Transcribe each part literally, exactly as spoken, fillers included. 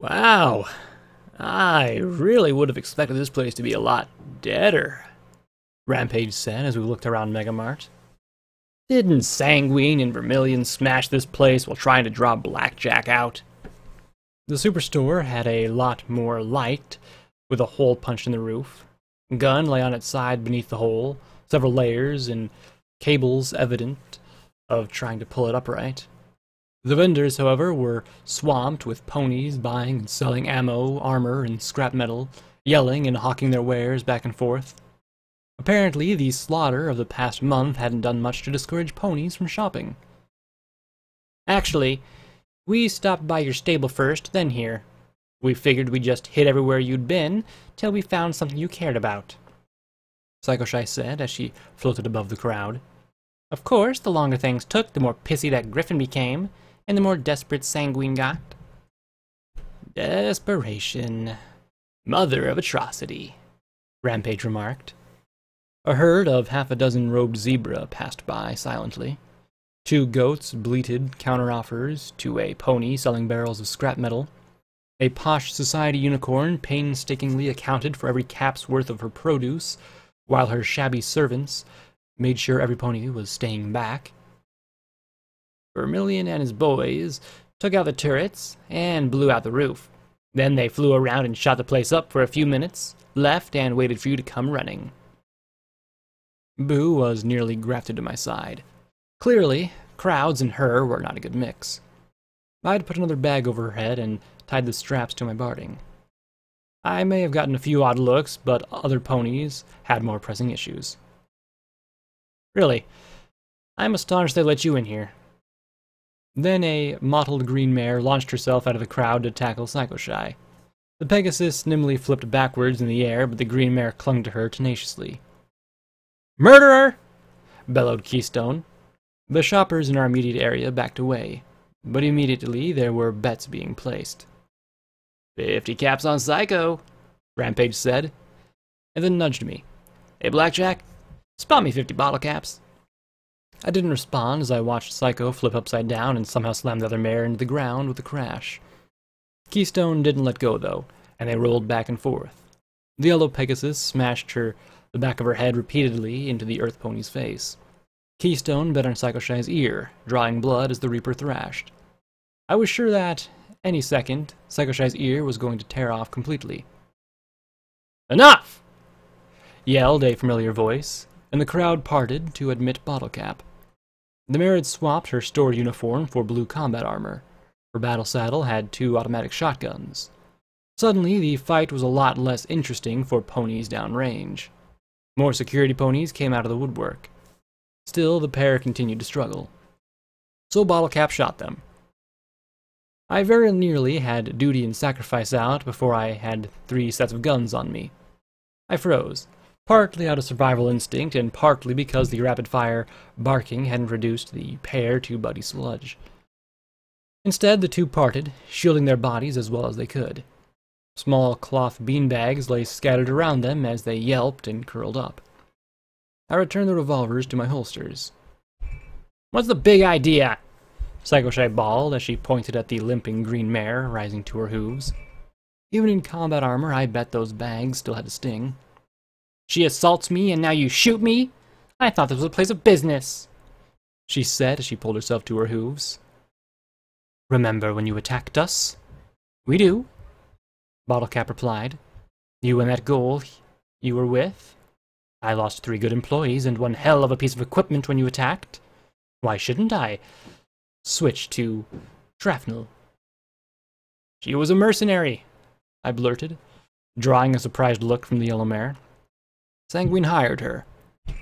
Wow, I really would have expected this place to be a lot deader, Rampage said as we looked around Megamart. Didn't Sanguine and Vermillion smash this place while trying to draw Blackjack out? The superstore had a lot more light, with a hole punched in the roof. A gun lay on its side beneath the hole, several layers and cables evident of trying to pull it upright. The vendors, however, were swamped with ponies buying and selling ammo, armor, and scrap metal, yelling and hawking their wares back and forth. Apparently, the slaughter of the past month hadn't done much to discourage ponies from shopping. Actually, we stopped by your stable first, then here. We figured we'd just hit everywhere you'd been, till we found something you cared about, Psychoshy said as she floated above the crowd. Of course, the longer things took, the more pissy that griffin became, and the more desperate Sanguine got. Desperation. Mother of atrocity, Rampage remarked. A herd of half a dozen robed zebra passed by silently. Two goats bleated counteroffers to a pony selling barrels of scrap metal. A posh society unicorn painstakingly accounted for every cap's worth of her produce, while her shabby servants made sure every pony was staying back. Vermillion and his boys took out the turrets and blew out the roof. Then they flew around and shot the place up for a few minutes, left, and waited for you to come running. Boo was nearly grafted to my side. Clearly, crowds and her were not a good mix. I'd put another bag over her head and tied the straps to my barding. I may have gotten a few odd looks, but other ponies had more pressing issues. Really, I'm astonished they let you in here. Then a mottled green mare launched herself out of the crowd to tackle Psychoshy. The Pegasus nimbly flipped backwards in the air, but the green mare clung to her tenaciously. "Murderer!" bellowed Keystone. The shoppers in our immediate area backed away, but immediately there were bets being placed. Fifty caps on Psycho, Rampage said, and then nudged me. Hey, Blackjack, spot me fifty bottle caps. I didn't respond as I watched Psycho flip upside down and somehow slam the other mare into the ground with a crash. Keystone didn't let go, though, and they rolled back and forth. The yellow Pegasus smashed her the back of her head repeatedly into the earth pony's face. Keystone bit on Psychoshy's ear, drawing blood as the Reaper thrashed. I was sure that, any second, Psychoshy's ear was going to tear off completely. "Enough!" yelled a familiar voice, and the crowd parted to admit Bottle Cap. The mare had swapped her store uniform for blue combat armor. Her battle saddle had two automatic shotguns. Suddenly, the fight was a lot less interesting for ponies downrange. More security ponies came out of the woodwork. Still, the pair continued to struggle. So Bottle Cap shot them. I very nearly had duty and sacrifice out before I had three sets of guns on me. I froze, partly out of survival instinct and partly because the rapid-fire barking hadn't reduced the pair to buddy sludge. Instead, the two parted, shielding their bodies as well as they could. Small cloth beanbags lay scattered around them as they yelped and curled up. I returned the revolvers to my holsters. "What's the big idea?" Psychoshy bawled as she pointed at the limping green mare rising to her hooves. Even in combat armor, I bet those bags still had a sting. "She assaults me, and now you shoot me? I thought this was a place of business," she said as she pulled herself to her hooves. "Remember when you attacked us?" "We do," Bottle Cap replied. "You and that goal you were with? I lost three good employees and one hell of a piece of equipment when you attacked. Why shouldn't I switch to Trafnel?" "She was a mercenary," I blurted, drawing a surprised look from the yellow mare. "Sanguine hired her.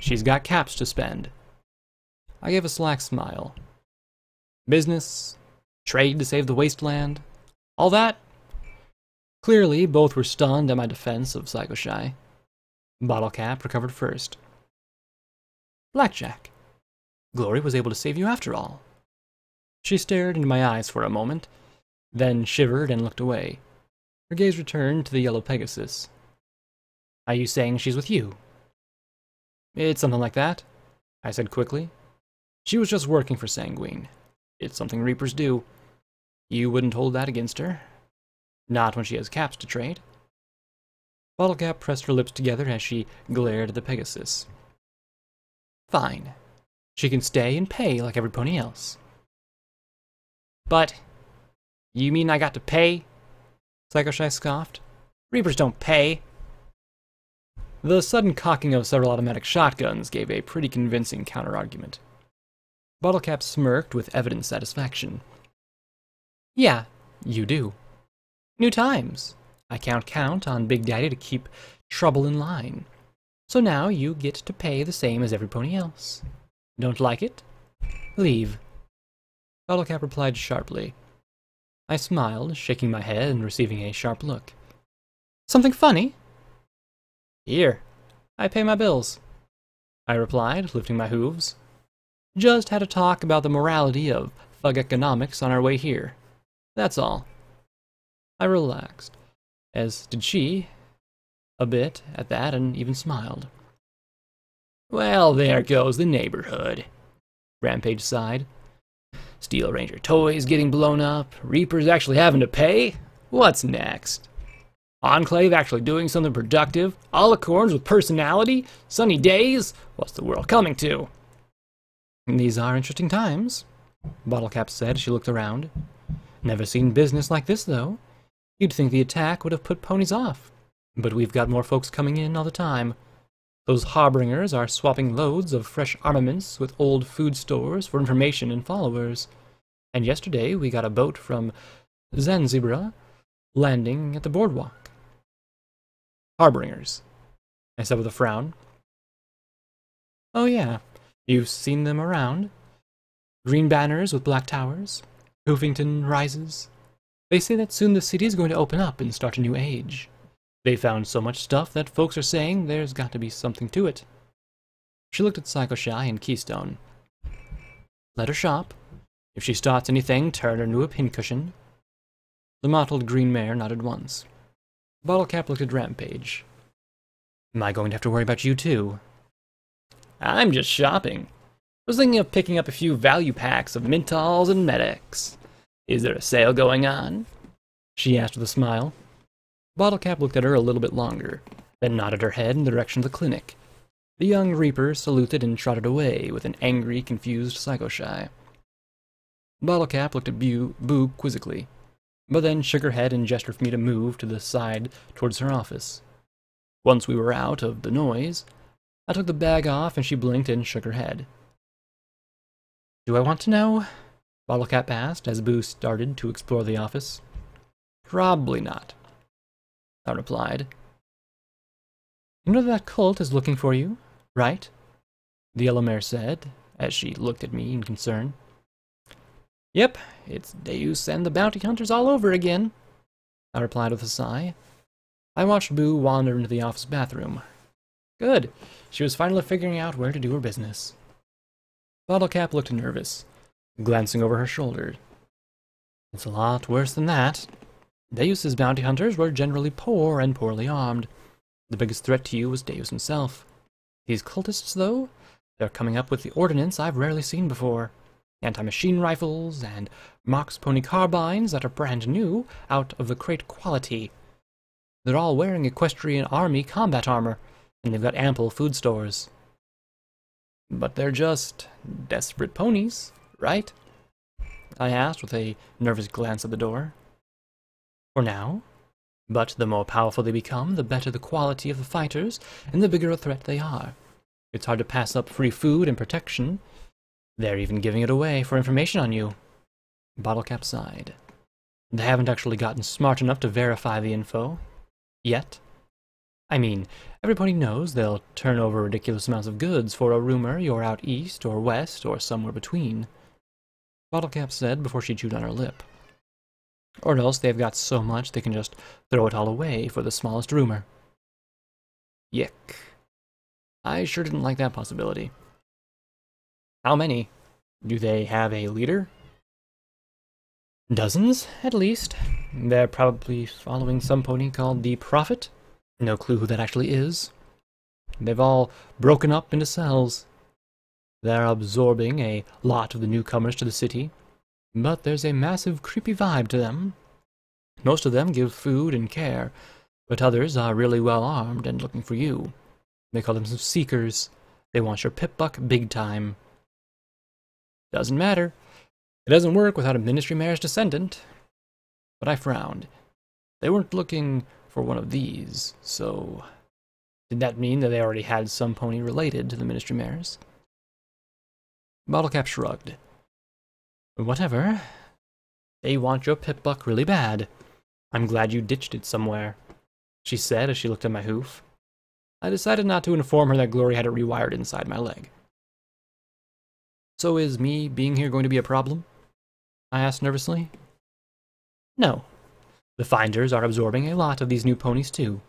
She's got caps to spend." I gave a slack smile. "Business, trade to save the wasteland, all that?" Clearly, both were stunned at my defense of Psychoshy. Bottle Cap recovered first. "Blackjack, Glory was able to save you after all." She stared into my eyes for a moment, then shivered and looked away. Her gaze returned to the yellow Pegasus. "Are you saying she's with you?" "It's something like that," I said quickly. "She was just working for Sanguine. It's something Reapers do. You wouldn't hold that against her. Not when she has caps to trade. Bottle Cap pressed her lips together as she glared at the Pegasus. Fine. She can stay and pay like every pony else. But, you mean I got to pay? Psychoshy scoffed. Reapers don't pay. The sudden cocking of several automatic shotguns gave a pretty convincing counter-argument. Bottlecap smirked with evident satisfaction. Yeah, you do. New times. I can't count on Big Daddy to keep trouble in line. So now you get to pay the same as every pony else. Don't like it? Leave. Bottlecap replied sharply. I smiled, shaking my head and receiving a sharp look. Something funny? Here, I pay my bills, I replied, lifting my hooves. Just had a talk about the morality of thug economics on our way here. That's all. I relaxed, as did she, a bit at that, and even smiled. Well, there goes the neighborhood, Rampage sighed. Steel Ranger toys getting blown up, Reapers actually having to pay? What's next? Enclave actually doing something productive, Alicorns with personality, sunny days? What's the world coming to? These are interesting times, Bottlecap said as she looked around. Never seen business like this, though. You'd think the attack would have put ponies off. But we've got more folks coming in all the time. Those Harbingers are swapping loads of fresh armaments with old food stores for information and followers. And yesterday we got a boat from Zanzibar landing at the boardwalk. Harbingers, I said with a frown. Oh yeah, you've seen them around. Green banners with black towers. Hoofington Rises. They say that soon the city is going to open up and start a new age. They found so much stuff that folks are saying there's got to be something to it. She looked at Psychoshy and Keystone. Let her shop. If she starts anything, turn her into a pincushion. The mottled green mare nodded once. Bottlecap looked at Rampage. Am I going to have to worry about you too? I'm just shopping. I was thinking of picking up a few value packs of Mintols and Medics. Is there a sale going on? She asked with a smile. Bottlecap looked at her a little bit longer, then nodded her head in the direction of the clinic. The young Reaper saluted and trotted away with an angry, confused Psychoshy. Bottlecap looked at Boo, Boo quizzically, but then shook her head and gestured for me to move to the side towards her office. Once we were out of the noise, I took the bag off and she blinked and shook her head. Do I want to know? Bottlecap asked as Boo started to explore the office. Probably not, I replied. You know that cult is looking for you, right? The yellow mare said, as she looked at me in concern. Yep, it's Deus and the bounty hunters all over again, I replied with a sigh. I watched Boo wander into the office bathroom. Good, she was finally figuring out where to do her business. Bottlecap looked nervous, glancing over her shoulder. It's a lot worse than that. Deus's bounty hunters were generally poor and poorly armed. The biggest threat to you was Deus himself. These cultists, though, they're coming up with the ordnance I've rarely seen before. Anti-machine rifles and Marx Pony Carbines that are brand new, out of the crate quality. They're all wearing Equestrian Army combat armor, and they've got ample food stores. But they're just desperate ponies, right? I asked with a nervous glance at the door. For now, but the more powerful they become, the better the quality of the fighters, and the bigger a threat they are. It's hard to pass up free food and protection. They're even giving it away for information on you. Bottlecap sighed. They haven't actually gotten smart enough to verify the info. Yet. I mean, everybody knows they'll turn over ridiculous amounts of goods for a rumor you're out east or west or somewhere between, Bottlecap said before she chewed on her lip. Or else they've got so much they can just throw it all away for the smallest rumor. Yick. I sure didn't like that possibility. How many? Do they have a leader? Dozens, at least. They're probably following some pony called the Prophet. No clue who that actually is. They've all broken up into cells. They're absorbing a lot of the newcomers to the city. But there's a massive creepy vibe to them. Most of them give food and care, but others are really well armed and looking for you. They call themselves Seekers. They want your Pip-Buck big time. Doesn't matter. It doesn't work without a Ministry Mayor's descendant. But I frowned. They weren't looking for one of these, so... Did that mean that they already had some pony related to the Ministry Mayor's? Bottle Cap shrugged. Whatever. They want your Pip-Buck really bad. I'm glad you ditched it somewhere, she said as she looked at my hoof. I decided not to inform her that Glory had it rewired inside my leg. So is me being here going to be a problem? I asked nervously. No. The Finders are absorbing a lot of these new ponies too,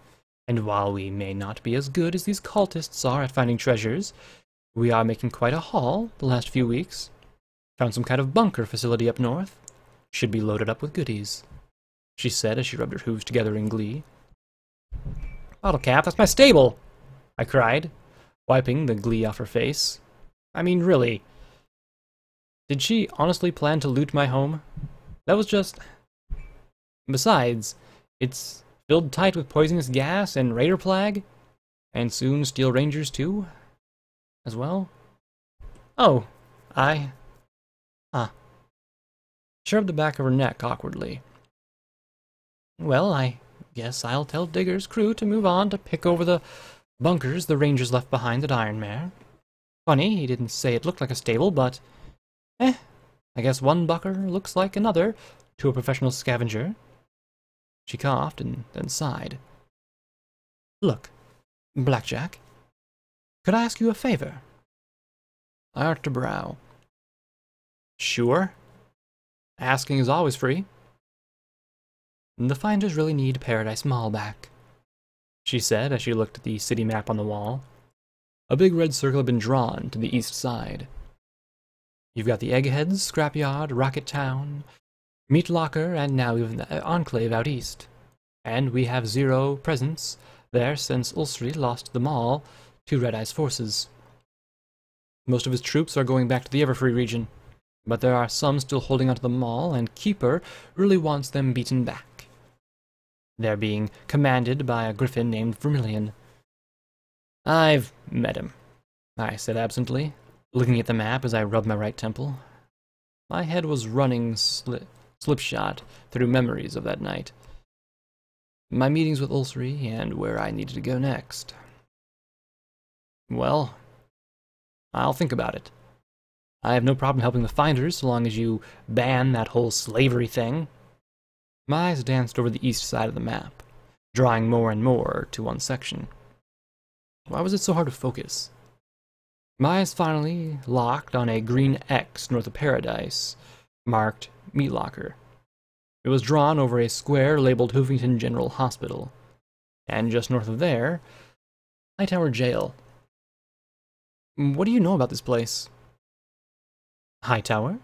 and while we may not be as good as these cultists are at finding treasures, we are making quite a haul the last few weeks. Found some kind of bunker facility up north. Should be loaded up with goodies, she said as she rubbed her hooves together in glee. Bottle Cap, that's my stable! I cried, wiping the glee off her face. I mean, really. Did she honestly plan to loot my home? That was just... Besides, it's filled tight with poisonous gas and raider plague, and soon Steel Rangers too, as well. Oh, I... Huh. She rubbed the back of her neck awkwardly. Well, I... Yes, I'll tell Digger's crew to move on to pick over the bunkers the Rangers left behind at Iron Mare. Funny, he didn't say it looked like a stable, but... Eh, I guess one bucker looks like another to a professional scavenger. She coughed and then sighed. Look, Blackjack, could I ask you a favor? I arched a brow. Sure. Asking is always free. The Finders really need Paradise Mall back, she said as she looked at the city map on the wall. A big red circle had been drawn to the east side. You've got the Eggheads, Scrapyard, Rocket Town, Meat Locker, and now even the Enclave out east. And we have zero presence there since Ulsri lost the mall to Red Eye's forces. Most of his troops are going back to the Everfree region, but there are some still holding onto the mall, and Keeper really wants them beaten back. They're being commanded by a griffin named Vermillion. I've met him, I said absently, looking at the map as I rubbed my right temple. My head was running sli slipshod through memories of that night, my meetings with Ulsri, and where I needed to go next. Well, I'll think about it. I have no problem helping the Finders so long as you ban that whole slavery thing. My eyes danced over the east side of the map, drawing more and more to one section. Why was it so hard to focus? My eyes finally locked on a green X north of Paradise, marked Meat Locker. It was drawn over a square labeled Hoofington General Hospital, and just north of there, Hightower Jail. What do you know about this place? Hightower?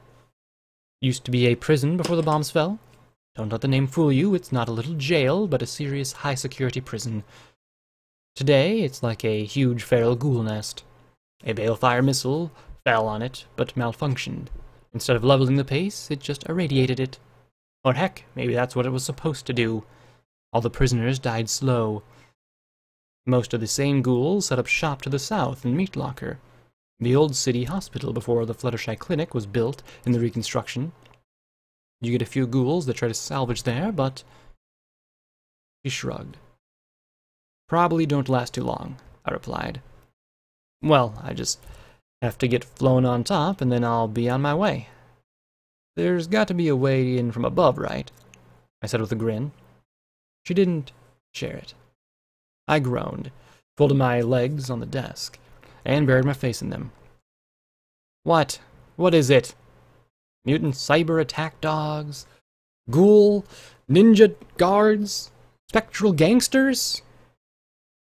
Used to be a prison before the bombs fell. Don't let the name fool you, it's not a little jail, but a serious high-security prison. Today, it's like a huge feral ghoul nest. A balefire missile fell on it, but malfunctioned. Instead of leveling the pace, it just irradiated it. Or heck, maybe that's what it was supposed to do. All the prisoners died slow. Most of the same ghouls set up shop to the south in Meat Locker, the old city hospital before the Fluttershy Clinic was built in the reconstruction. You get a few ghouls that try to salvage there, but... She shrugged. Probably don't last too long, I replied. Well, I just have to get flown on top, and then I'll be on my way. There's got to be a way in from above, right? I said with a grin. She didn't share it. I groaned, folded my legs on the desk, and buried my face in them. What? What is it? Mutant cyber attack dogs, ghoul, ninja guards, spectral gangsters?